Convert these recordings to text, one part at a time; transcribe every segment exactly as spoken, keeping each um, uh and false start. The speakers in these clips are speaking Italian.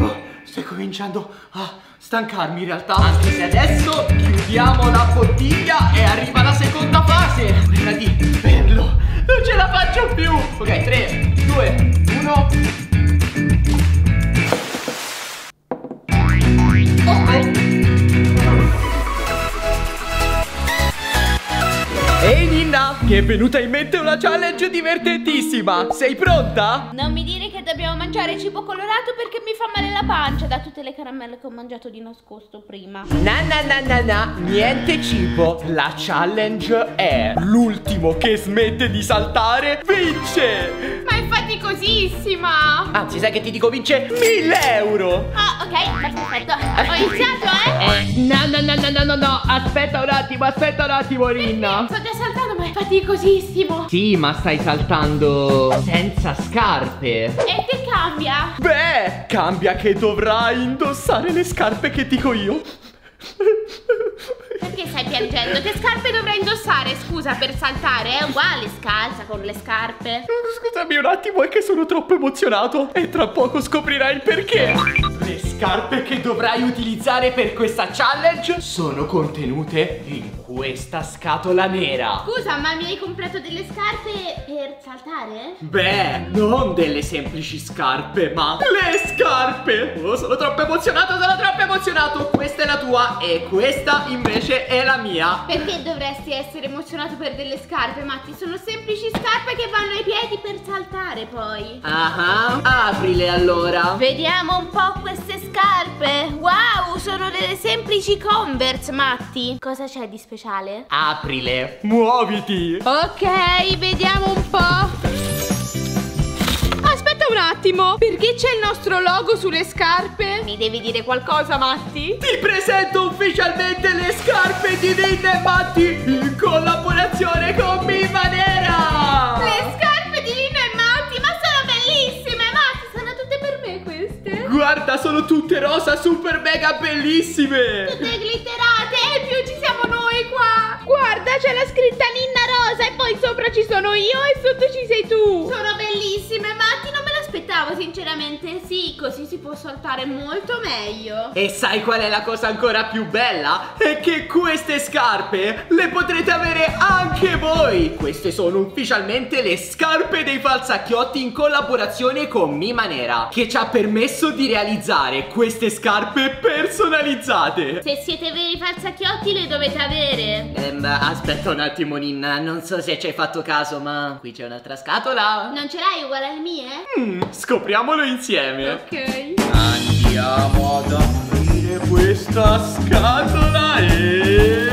Oh, stai cominciando a stancarmi in realtà. Anche se adesso chiudiamo la bottiglia e arriva la seconda fase. Quella di berlo. Non ce la faccio più. Ok, tre, due, uno. Ok. Ehi Ninna, che è venuta in mente una challenge divertentissima. Sei pronta? Non mi dire che dobbiamo mangiare cibo colorato perché mi fa male la pancia da tutte le caramelle che ho mangiato di nascosto prima. Na na na na na, niente cibo. La challenge è: l'ultimo che smette di saltare vince. Ma è faticosissima. Anzi, sai che ti dico, vince mille euro. Ah, oh, ok, perfetto. Ho iniziato, eh? eh na, na na na na no no, aspetta un attimo, aspetta un attimo Ninna. Sto già saltando, ma è faticosissimo. Sì, ma stai saltando senza scarpe. E che cambia? Beh, cambia che dovrai indossare le scarpe che dico io. Perché stai piangendo? Che scarpe dovrai indossare? Scusa, per saltare è uguale, scalza con le scarpe. Scusami un attimo, è che sono troppo emozionato e tra poco scoprirai il perché. Le scarpe che dovrai utilizzare per questa challenge sono contenute in questa scatola nera. Scusa, ma mi hai comprato delle scarpe per saltare? Beh, non delle semplici scarpe, ma le scarpe. Oh, sono troppo emozionato, sono troppo emozionato. Questa è la tua e questa invece è la mia. Perché dovresti essere emozionato per delle scarpe, Matti? Sono semplici scarpe che vanno ai piedi per saltare poi. Ah, aprile allora. Vediamo un po' queste scarpe. Wow, sono delle semplici Converse, Matti. Cosa c'è di speciale? Aprile, muoviti. Ok, vediamo un po'. Aspetta un attimo, perché c'è il nostro logo sulle scarpe? Mi devi dire qualcosa, Matti? Ti presento ufficialmente le scarpe di Ninna e Matti in collaborazione con Mimanera. Le scarpe di Ninna e Matti, ma sono bellissime, Matti, sono tutte per me queste. Guarda, sono tutte rosa, super mega bellissime. Tutte glitterate, e in più ci siamo noi qua. Guarda, c'è la scritta Ninna rosa e poi sopra ci sono io e sotto ci sei tu. Sono bellissime, Matti, non me aspettavo sinceramente. Sì, così si può saltare molto meglio. E sai qual è la cosa ancora più bella? È che queste scarpe le potrete avere anche voi. Queste sono ufficialmente le scarpe dei falsacchiotti in collaborazione con Mimanera, che ci ha permesso di realizzare queste scarpe personalizzate. Se siete veri falsacchiotti le dovete avere. ehm, Aspetta un attimo Ninna, non so se ci hai fatto caso, ma qui c'è un'altra scatola. Non ce l'hai uguale alle mie? Mm. Scopriamolo insieme. Ok, andiamo ad aprire questa scatola e...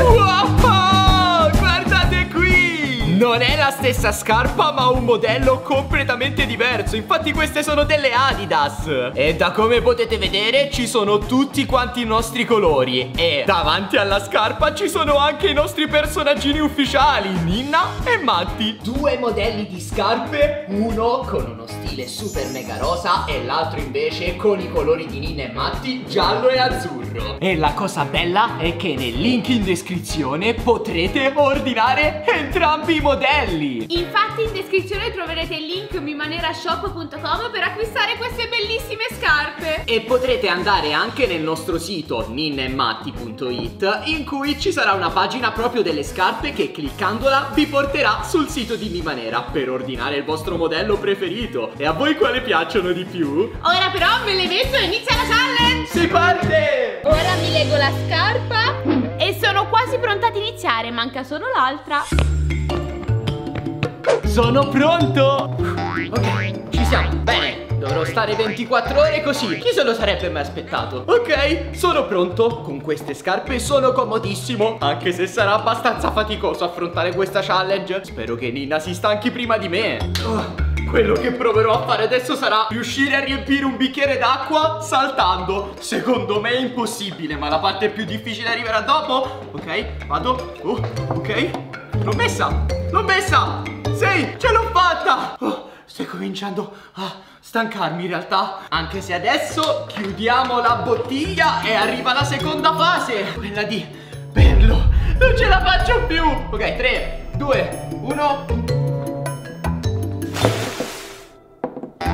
wow! Guardate qui! Non è la stessa scarpa, ma un modello completamente diverso. Infatti queste sono delle Adidas. E da come potete vedere ci sono tutti quanti i nostri colori. E davanti alla scarpa ci sono anche i nostri personaggini ufficiali, Ninna e Matti. Due modelli di scarpe, uno con uno stile super mega rosa e l'altro invece con i colori di Ninna e Matti, giallo e azzurro. E la cosa bella è che nel link in descrizione potrete ordinare entrambi i modelli. Infatti in descrizione troverete il link mimanera shop punto com per acquistare queste bellissime scarpe. E potrete andare anche nel nostro sito ninna e matti punto it, in cui ci sarà una pagina proprio delle scarpe che cliccandola vi porterà sul sito di Mimanera per ordinare il vostro modello preferito. E a voi quale piacciono di più? Ora però me le metto e inizia la challenge! Si parte! Ora mi lego la scarpa e sono quasi pronta ad iniziare, manca solo l'altra. Sono pronto! Ok, ci siamo, bene! Dovrò stare ventiquattro ore così. Chi se lo sarebbe mai aspettato? Ok, sono pronto. Con queste scarpe sono comodissimo, anche se sarà abbastanza faticoso affrontare questa challenge. Spero che Ninna si stanchi prima di me. Oh. Quello che proverò a fare adesso sarà riuscire a riempire un bicchiere d'acqua saltando. Secondo me è impossibile, ma la parte più difficile arriverà dopo. Ok, vado. Oh, ok. L'ho messa, l'ho messa. Sì, ce l'ho fatta. Oh, sto cominciando a stancarmi in realtà. Anche se adesso chiudiamo la bottiglia e arriva la seconda fase. Quella di berlo. Non ce la faccio più. Ok, tre, due, uno...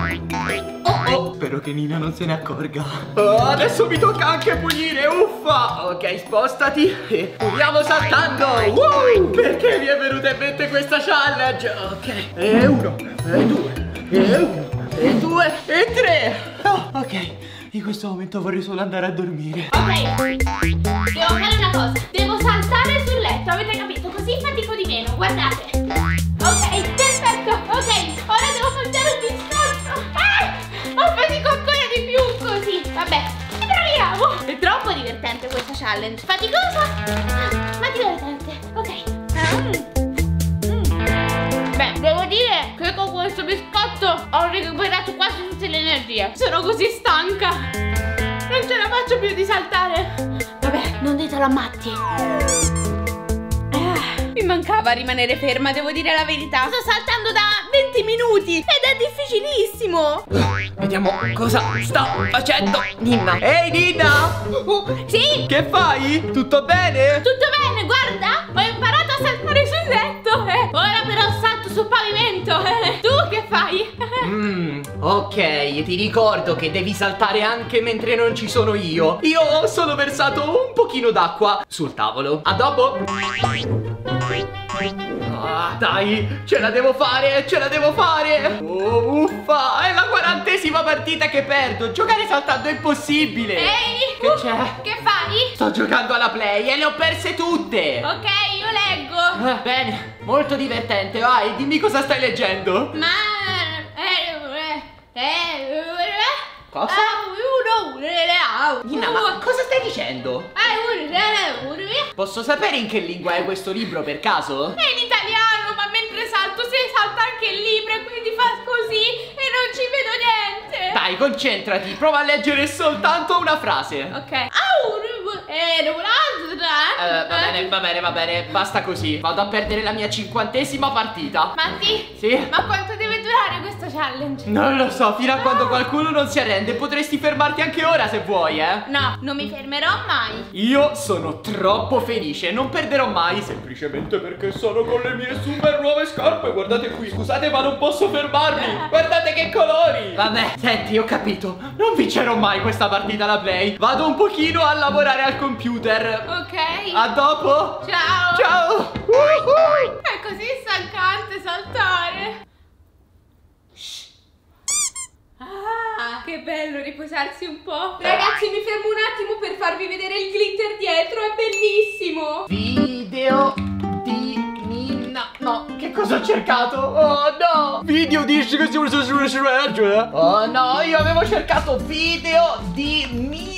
Oh oh, spero che Nina non se ne accorga. Oh, adesso mi tocca anche pulire, uffa. Ok, spostati e puliamo saltando. Wow, perché mi è venuta in mente questa challenge? Ok, e uno, e due, e uno, e due, e tre. Oh, ok, in questo momento vorrei solo andare a dormire. Ok, devo fare una cosa. Devo saltare sul letto, avete capito? Così fatico di meno, guardate. Ok, perfetto, ok. Ora devo mangiare un biscotto. Ah, ho fatico ancora di più così. Vabbè, ci proviamo. È troppo divertente questa challenge. Faticosa, ah, ma divertente. Ok. mm. Mm. Beh, devo dire che con questo biscotto ho recuperato quasi tutte le energie. Sono così stanca, non ce la faccio più di saltare. Vabbè, non ditelo a Matti. Mi mancava rimanere ferma, devo dire la verità. Sto saltando da venti minuti ed è difficilissimo. Vediamo cosa sta facendo Ninna. Ehi, hey, Ninna! Uh, sì? Che fai? Tutto bene? Tutto bene, guarda, ho imparato a saltare sul letto. eh. Ora però salto sul pavimento. eh. Tu che fai? mm, ok, ti ricordo che devi saltare anche mentre non ci sono io. Io ho solo versato un pochino d'acqua sul tavolo. A dopo. Ah, dai, ce la devo fare, ce la devo fare. Oh, uffa, è la quarantesima partita che perdo. Giocare saltando è impossibile. Ehi, che uh, c'è? Che fai? Sto giocando alla play e le ho perse tutte. Ok, io leggo. ah, Bene, molto divertente, vai, dimmi cosa stai leggendo. Ma... Cosa? Ninna, ma cosa stai dicendo? Posso sapere in che lingua è questo libro per caso? È in italiano, ma mentre salto si salta anche il libro e quindi fa così e non ci vedo niente. Dai, concentrati, prova a leggere soltanto una frase. Ok. Uh, va bene, va bene, va bene, basta così. Vado a perdere la mia cinquantesima partita. Matti? Sì? Ma quanto deve durare questo challenge? Non lo so, fino a quando qualcuno non si arrende. Potresti fermarti anche ora se vuoi, eh? No, non mi fermerò mai. Io sono troppo felice, non perderò mai. Semplicemente perché sono con le mie super nuove scarpe. Guardate qui, scusate ma non posso fermarmi. Guardate che colori. Vabbè, senti, ho capito, non vincerò mai questa partita alla play. Vado un pochino a lavorare al computer. Ok. A dopo. Ciao. Ciao. Uh-huh. È così stancante saltare. Ah, che bello riposarsi un po'. Ragazzi, mi fermo un attimo per farvi vedere il glitter dietro, è bellissimo. Video di Ninna. No, che cosa ho cercato? Oh no. Video di... Oh no, io avevo cercato video di Ninna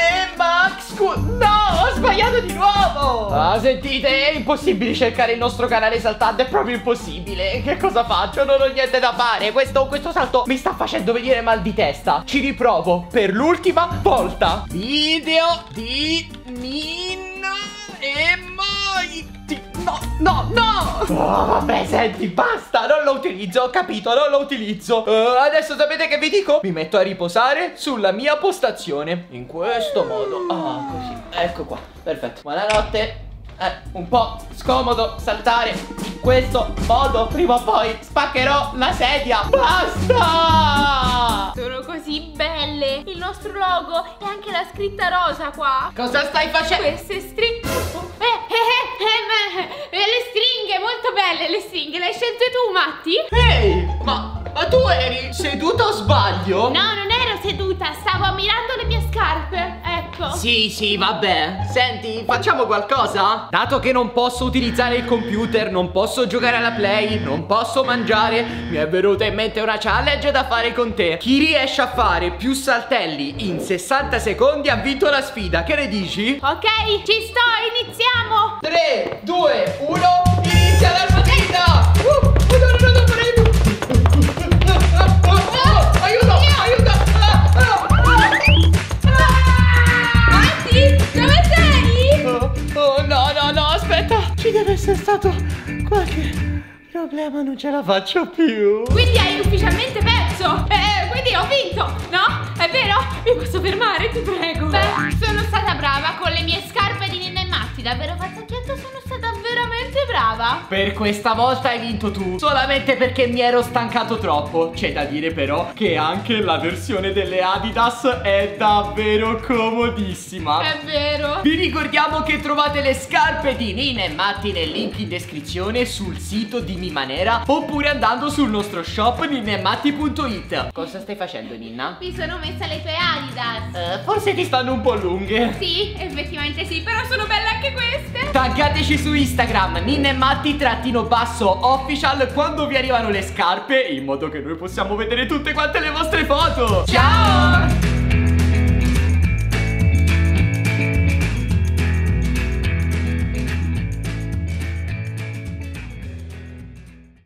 e Max. No, ho sbagliato di nuovo. Ah, sentite, è impossibile cercare il nostro canale saltando, è proprio impossibile. Che cosa faccio? Non ho niente da fare. Questo, questo salto mi sta facendo venire mal di testa. Ci riprovo per l'ultima volta. Video di Ninna e Matti. No, no, no. Oh, vabbè, senti, basta, non lo utilizzo, ho capito, non lo utilizzo. uh, Adesso sapete che vi dico? Mi metto a riposare sulla mia postazione. In questo modo. Ah, oh, così, ecco qua, perfetto. Buonanotte. Eh, un po' scomodo saltare in questo modo. Prima o poi spaccherò la sedia. Basta! Sono così belle. Il nostro logo e anche la scritta rosa qua. Cosa stai facendo? Queste stringhe. Eh, eh, eh, eh, le stringhe, molto belle le stringhe. Le hai scelte tu, Matti? Ehi, hey, ma, ma tu eri seduta o sbaglio? No, non ero seduta. Stavo ammirando le mie scarpe. Eh. Sì, sì, vabbè. Senti, facciamo qualcosa? Dato che non posso utilizzare il computer, non posso giocare alla play, non posso mangiare, mi è venuta in mente una challenge da fare con te. Chi riesce a fare più saltelli in sessanta secondi ha vinto la sfida, che ne dici? Ok, ci sto, iniziamo. Tre, due, uno, inizia la partita. uh, no, no, no, no. Deve essere stato qualche problema, non ce la faccio più. Quindi hai ufficialmente perso. Eh, quindi ho vinto, no? È vero? Mi posso fermare, ti prego. Beh, sono stata brava con le mie scarpe di Ninna e Matti. Davvero, fazzacchietto, sono stata veramente brava. per questa volta hai vinto tu, solamente perché mi ero stancato troppo. C'è da dire però che anche la versione delle Adidas è davvero comodissima. È vero. Vi ricordiamo che trovate le scarpe di Ninna e Matti nel link in descrizione sul sito di Mimanera, oppure andando sul nostro shop ninnaematti punto it. Cosa stai facendo, Ninna? Mi sono messa le tue Adidas. uh, Forse ti stanno un po' lunghe. Sì, effettivamente sì, però sono belle anche queste. Taggateci su Instagram ninnaematti trattino basso official quando vi arrivano le scarpe, in modo che noi possiamo vedere tutte quante le vostre foto. Ciao!